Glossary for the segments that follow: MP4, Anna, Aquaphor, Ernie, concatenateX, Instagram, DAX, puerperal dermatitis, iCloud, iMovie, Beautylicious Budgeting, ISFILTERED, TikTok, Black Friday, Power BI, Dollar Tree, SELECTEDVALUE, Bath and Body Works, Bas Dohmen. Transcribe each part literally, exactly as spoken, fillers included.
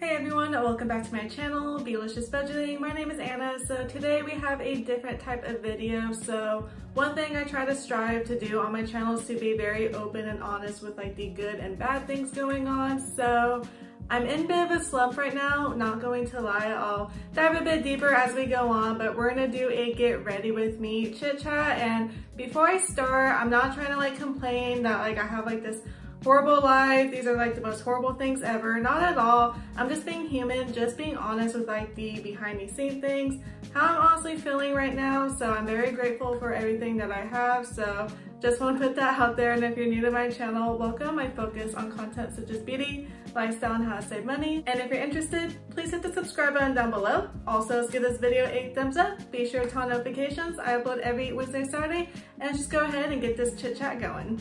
Hey everyone, welcome back to my channel, Beautylicious Budgeting. My name is Anna. So today we have a different type of video. So one thing I try to strive to do on my channel is to be very open and honest with like the good and bad things going on. So I'm in a bit of a slump right now, not going to lie. I'll dive a bit deeper as we go on, but we're gonna do a get ready with me chit chat. And before I start, I'm not trying to like complain that like I have like this horrible life, these are like the most horrible things ever. Not at all. I'm just being human, just being honest with like the behind the scenes things, how I'm honestly feeling right now. So I'm very grateful for everything that I have. So just want to put that out there. And if you're new to my channel, welcome. I focus on content such as beauty, lifestyle, and how to save money. And if you're interested, please hit the subscribe button down below. Also, let's give this video a thumbs up. Be sure to turn on notifications. I upload every Wednesday, Saturday, and just go ahead and get this chit chat going.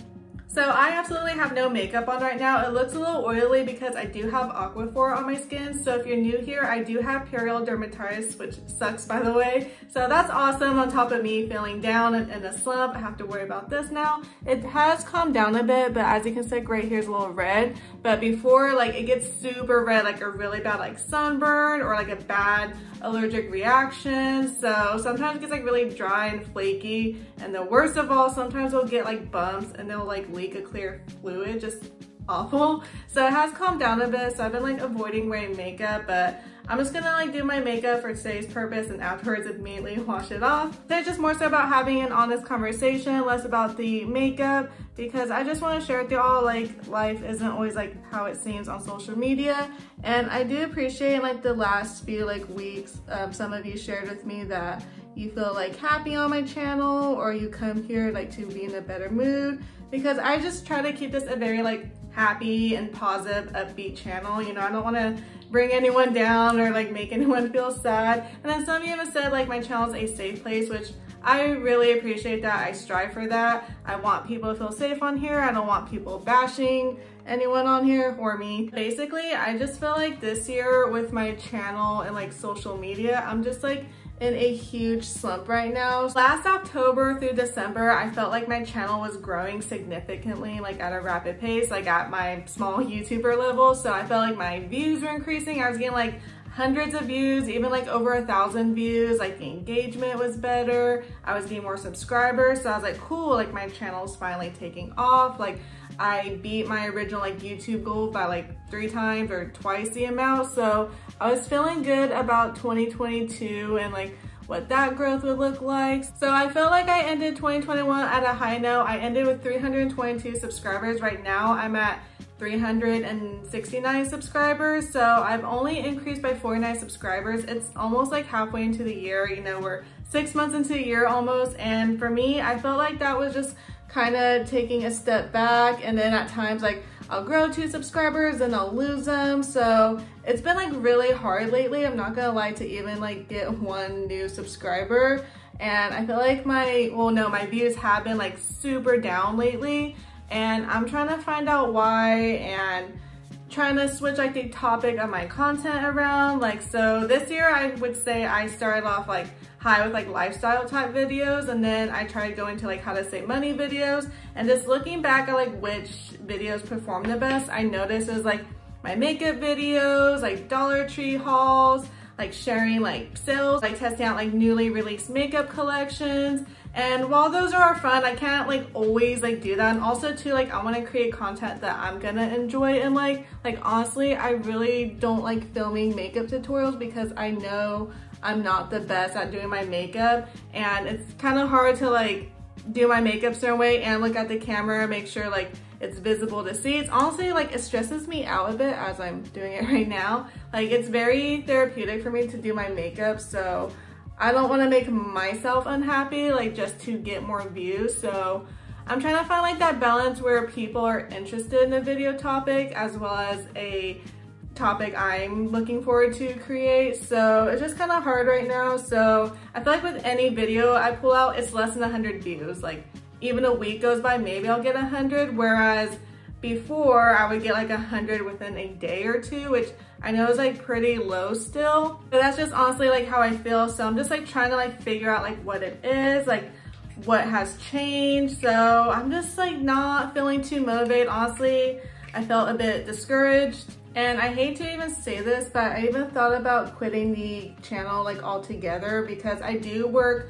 So I absolutely have no makeup on right now. It looks a little oily because I do have Aquaphor on my skin. So if you're new here, I do have puerperal dermatitis, which sucks by the way. So that's awesome on top of me feeling down and in a slump. I have to worry about this now. It has calmed down a bit, but as you can see right here is a little red. But before like it gets super red, like a really bad like sunburn or like a bad allergic reaction. So sometimes it gets like really dry and flaky. And the worst of all, sometimes we'll get like bumps and they'll like leak a clear fluid, just awful. So it has calmed down a bit, so I've been like avoiding wearing makeup, but I'm just gonna like do my makeup for today's purpose and afterwards immediately wash it off. Today it's just more so about having an honest conversation, less about the makeup, because I just wanna share with y'all like life isn't always like how it seems on social media. And I do appreciate like the last few like weeks, um, some of you shared with me that you feel like happy on my channel or you come here like to be in a better mood, because I just try to keep this a very like happy and positive, upbeat channel. You know, I don't wanna bring anyone down or like make anyone feel sad. And then some of you have said like my channel is a safe place, which I really appreciate that. I strive for that. I want people to feel safe on here. I don't want people bashing anyone on here or me. Basically, I just feel like this year with my channel and like social media, I'm just like in a huge slump right now. Last October through December, I felt like my channel was growing significantly, like at a rapid pace, like at my small YouTuber level. So I felt like my views were increasing. I was getting like hundreds of views, even like over a thousand views, like the engagement was better. I was getting more subscribers. So I was like, cool, like my channel's finally taking off. Like I beat my original like YouTube goal by like three times or twice the amount. So I was feeling good about twenty twenty-two and like what that growth would look like. So I feel like I ended twenty twenty-one at a high note. I ended with three hundred twenty-two subscribers. Right now I'm at three hundred sixty-nine subscribers. So I've only increased by forty-nine subscribers. It's almost like halfway into the year. You know, we're six months into the year almost. And for me, I felt like that was just kind of taking a step back. And then at times like I'll grow two subscribers and I'll lose them. So it's been like really hard lately. I'm not gonna lie, to even like get one new subscriber. And I feel like my, well no, my views have been like super down lately. And I'm trying to find out why and trying to switch like the topic of my content around. Like, so this year I would say I started off like high with like lifestyle type videos, and then I tried to go into like how to save money videos. And just looking back at like which videos performed the best, I noticed it was like my makeup videos, like Dollar Tree hauls, like sharing like sales, like testing out like newly released makeup collections. And while those are fun, I can't like always like do that. And also too, like I want to create content that I'm gonna enjoy and like, like honestly, I really don't like filming makeup tutorials because I know I'm not the best at doing my makeup. And it's kind of hard to like do my makeup certain way and look at the camera, make sure like it's visible to see. It's honestly like, it stresses me out a bit as I'm doing it right now. Like it's very therapeutic for me to do my makeup. So I don't want to make myself unhappy, like just to get more views. So I'm trying to find like that balance where people are interested in a video topic as well as a topic I'm looking forward to create. So it's just kind of hard right now. So I feel like with any video I pull out, it's less than one hundred views. Like even a week goes by, maybe I'll get one hundred. Whereas before I would get like one hundred within a day or two, which I know is like pretty low still, but that's just honestly like how I feel. So I'm just like trying to like figure out like what it is, like what has changed. So I'm just like not feeling too motivated. Honestly, I felt a bit discouraged And I hate to even say this, but I even thought about quitting the channel like altogether, because I do work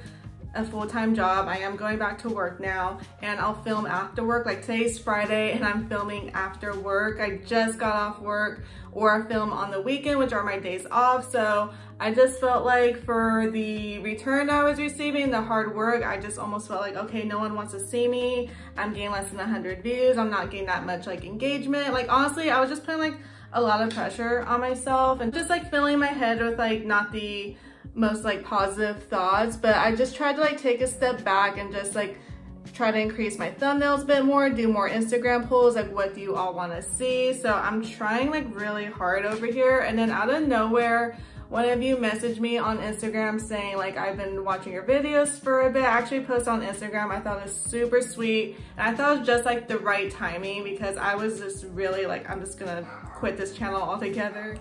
a full-time job. I am going back to work now, and I'll film after work. Like today's Friday and I'm filming after work. I just got off work, or I film on the weekend, which are my days off. So I just felt like for the return I was receiving, the hard work, I just almost felt like, okay, no one wants to see me. I'm getting less than one hundred views. I'm not getting that much like engagement. Like honestly, I was just putting like a lot of pressure on myself and just like filling my head with like not the most like positive thoughts. But I just tried to like take a step back and just like try to increase my thumbnails a bit more, do more Instagram polls, like what do you all want to see. So I'm trying like really hard over here. And then out of nowhere, one of you messaged me on Instagram saying like, I've been watching your videos for a bit. I actually posted on Instagram. I thought it was super sweet, and I thought it was just like the right timing, because I was just really like, I'm just gonna quit this channel altogether.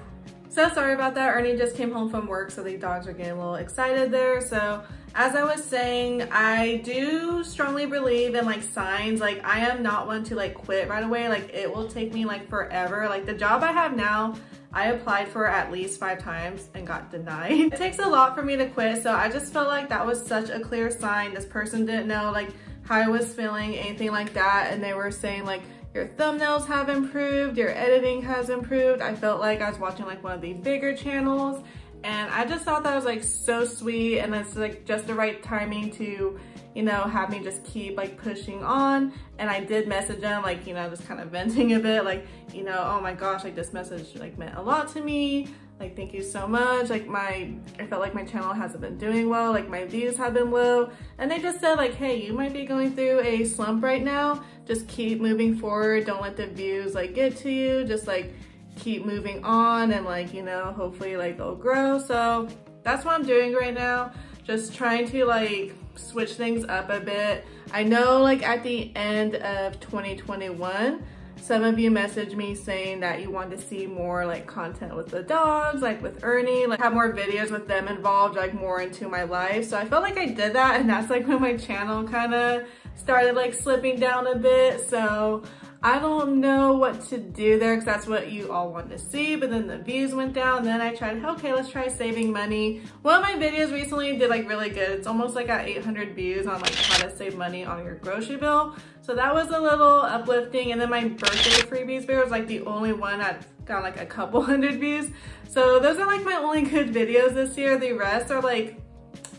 So sorry about that. Ernie just came home from work, so the dogs are getting a little excited there. So as I was saying, I do strongly believe in like signs. Like I am not one to like quit right away. Like it will take me like forever. Like the job I have now, I applied for at least five times and got denied. It takes a lot for me to quit. So I just felt like that was such a clear sign. This person didn't know like how I was feeling, anything like that. And they were saying like, your thumbnails have improved, your editing has improved. I felt like I was watching like one of the bigger channels, and I just thought that was like so sweet, and it's like just the right timing to, you know, have me just keep like pushing on. And I did message them like, you know, just kind of venting a bit like, you know, oh my gosh, like this message like meant a lot to me. Like, thank you so much. Like my, I felt like my channel hasn't been doing well. Like my views have been low. And they just said like, hey, you might be going through a slump right now. Just keep moving forward. Don't let the views like get to you. Just like keep moving on, and like, you know, hopefully like they'll grow. So that's what I'm doing right now. Just trying to like switch things up a bit. I know like at the end of twenty twenty-one, some of you messaged me saying that you want to see more like content with the dogs, like with Ernie, like have more videos with them involved, like more into my life. So I felt like I did that, and that's like when my channel kind of started like slipping down a bit. So I don't know what to do there, because that's what you all want to see. But then the views went down. Then I tried, okay, let's try saving money. One of my videos recently did like really good. It's almost like at eight hundred views on like how to save money on your grocery bill. So that was a little uplifting. And then my birthday freebies video was like the only one that got like a couple hundred views. So those are like my only good videos this year. The rest are like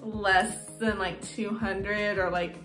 less than like two hundred or like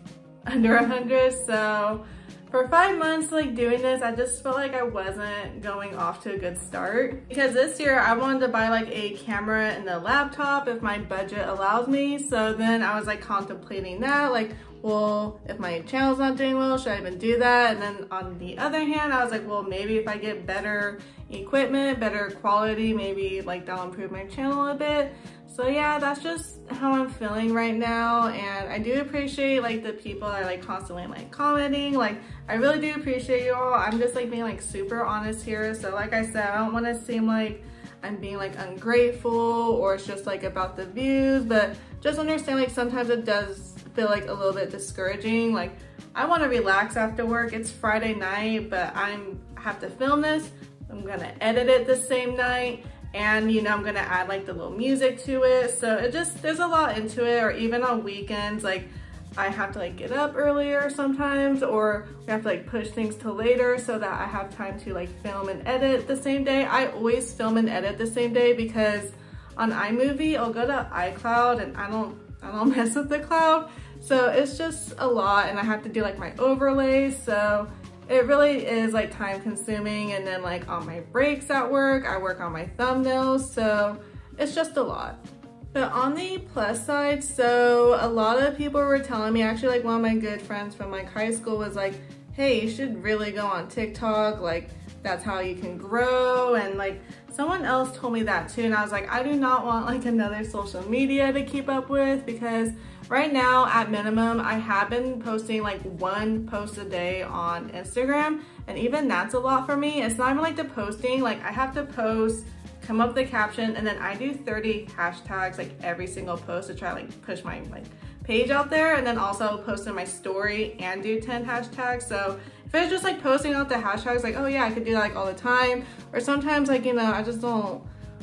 under one hundred. So for five months like doing this, I just felt like I wasn't going off to a good start, because this year I wanted to buy like a camera and a laptop if my budget allows me. So then I was like contemplating that, like, well, if my channel's not doing well, should I even do that? And then on the other hand, I was like, well, maybe if I get better equipment, better quality, maybe like that'll improve my channel a bit. So yeah, that's just how I'm feeling right now. And I do appreciate like the people that are like constantly like commenting. Like I really do appreciate you all. I'm just like being like super honest here. So like I said, I don't want to seem like I'm being like ungrateful, or it's just like about the views, but just understand like sometimes it does feel like a little bit discouraging. Like I want to relax after work. It's Friday night, but I'm have to film this. I'm gonna edit it the same night. And you know, I'm gonna add like the little music to it. So it just, there's a lot into it. Or even on weekends, like I have to like get up earlier sometimes, or we have to like push things to later so that I have time to like film and edit the same day. I always film and edit the same day, because on iMovie, I'll go to iCloud, and I don't, I don't mess with the cloud. So it's just a lot, and I have to do like my overlays. So it really is like time consuming. And then like on my breaks at work, I work on my thumbnails. So it's just a lot. But on the plus side, so a lot of people were telling me, actually like one of my good friends from like high school was like, hey, you should really go on TikTok. Like that's how you can grow. And like someone else told me that too. And I was like, I do not want like another social media to keep up with, because right now, at minimum, I have been posting like one post a day on Instagram, and even that's a lot for me. It's not even like the posting, like I have to post, come up with the caption, and then I do thirty hashtags like every single post to try like push my like page out there, and then also post in my story and do ten hashtags. So if If it's just like posting out the hashtags, like, oh yeah, I could do that like all the time. Or sometimes, like, you know, I just don't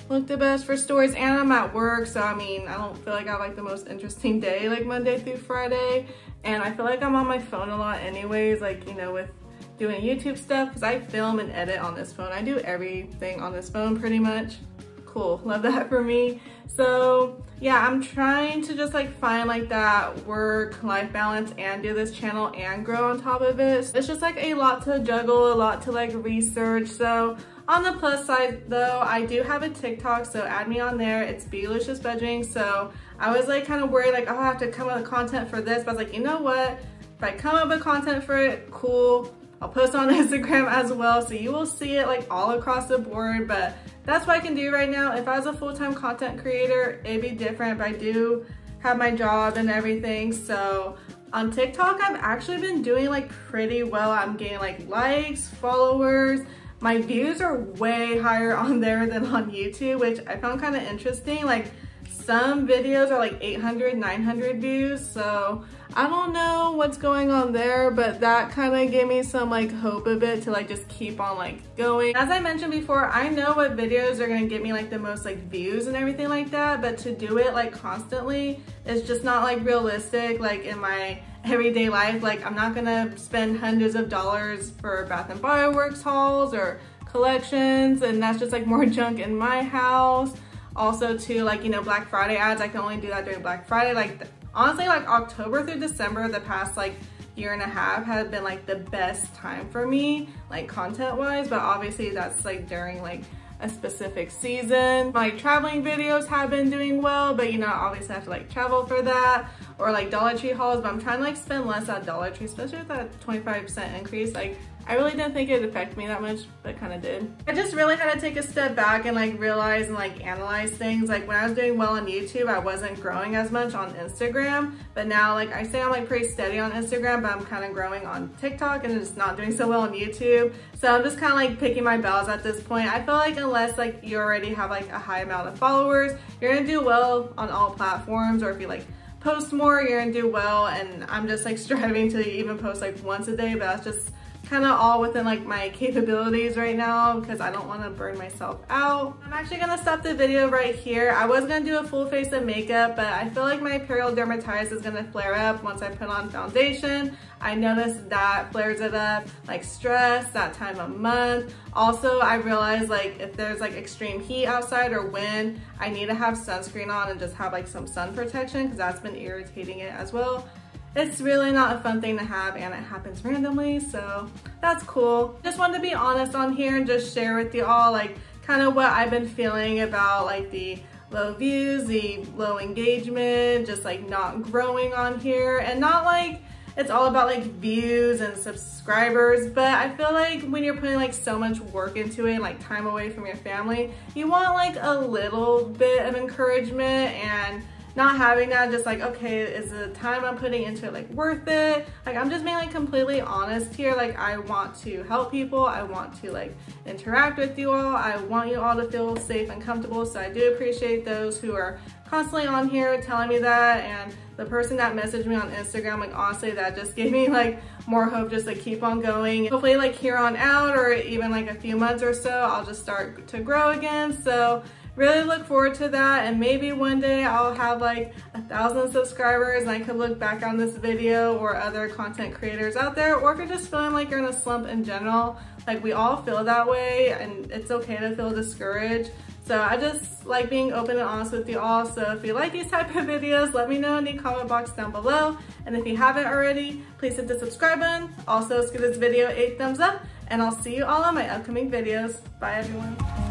look the best for stories, and I'm at work, so I mean, I don't feel like I have like the most interesting day, like Monday through Friday. And I feel like I'm on my phone a lot anyways, like, you know, with doing YouTube stuff, because I film and edit on this phone. I do everything on this phone pretty much. Cool, love that for me. So yeah, I'm trying to just like find like that work-life balance and do this channel and grow on top of it. It's just like a lot to juggle, a lot to like research. So on the plus side though, I do have a TikTok, so add me on there. It's Beautylicious Budgeting. So I was like kind of worried, like, oh, I have to come up with content for this, but I was like, you know what? If I come up with content for it, cool. I'll post on Instagram as well, so you will see it like all across the board, but that's what I can do right now. If I was a full-time content creator, it'd be different, but I do have my job and everything. So on TikTok, I've actually been doing like pretty well. I'm getting like likes, followers. My views are way higher on there than on YouTube, which I found kind of interesting. Like, some videos are like eight hundred, nine hundred views, so I don't know what's going on there, but that kind of gave me some like hope a bit to like just keep on like going. As I mentioned before, I know what videos are gonna get me like the most like views and everything like that, but to do it like constantly is just not like realistic like in my everyday life. Like, I'm not gonna spend hundreds of dollars for Bath and Body Works hauls or collections, and that's just like more junk in my house. Also too, like, you know, Black Friday ads, I can only do that during Black Friday. Like, honestly, like October through December, the past like year and a half has been like the best time for me, like content wise, but obviously that's like during like a specific season. My traveling videos have been doing well, but you know, obviously I have to like travel for that, or like Dollar Tree hauls, but I'm trying to like spend less at Dollar Tree, especially with that twenty-five percent increase. Like, I really didn't think it'd affect me that much, but kind of did. I just really had to take a step back and like realize and like analyze things. Like, when I was doing well on YouTube, I wasn't growing as much on Instagram, but now like I say I'm like pretty steady on Instagram, but I'm kind of growing on TikTok and just not doing so well on YouTube. So I'm just kind of like picking my battles at this point. I feel like unless like you already have like a high amount of followers, you're gonna do well on all platforms, or if you like post more, you're gonna do well. And I'm just like striving to even post like once a day, but that's just kind of all within like my capabilities right now, because I don't want to burn myself out. I'm actually gonna stop the video right here. I was gonna do a full face of makeup, but I feel like my period dermatitis is gonna flare up once I put on foundation. I noticed that flares it up, like stress, that time of month. Also, I realized like if there's like extreme heat outside or wind, I need to have sunscreen on and just have like some sun protection, because that's been irritating it as well. It's really not a fun thing to have, and it happens randomly, so that's cool. Just wanted to be honest on here and just share with you all like kind of what I've been feeling about like the low views, the low engagement, just like not growing on here. And not like it's all about like views and subscribers, but I feel like when you're putting like so much work into it and like time away from your family, you want like a little bit of encouragement. And not having that, just like, okay, is the time I'm putting into it like worth it? Like, I'm just being like completely honest here. Like, I want to help people, I want to like interact with you all, I want you all to feel safe and comfortable. So I do appreciate those who are constantly on here telling me that, and the person that messaged me on Instagram, like honestly that just gave me like more hope just to keep on going. Hopefully like here on out, or even like a few months or so, I'll just start to grow again. So really look forward to that, and maybe one day I'll have like a thousand subscribers and I could look back on this video, or other content creators out there, or if you're just feeling like you're in a slump in general, like we all feel that way, and it's okay to feel discouraged. So I just like being open and honest with you all. So if you like these type of videos, let me know in the comment box down below, and if you haven't already, please hit the subscribe button. Also, let's give this video eight thumbs up, and I'll see you all on my upcoming videos. Bye everyone.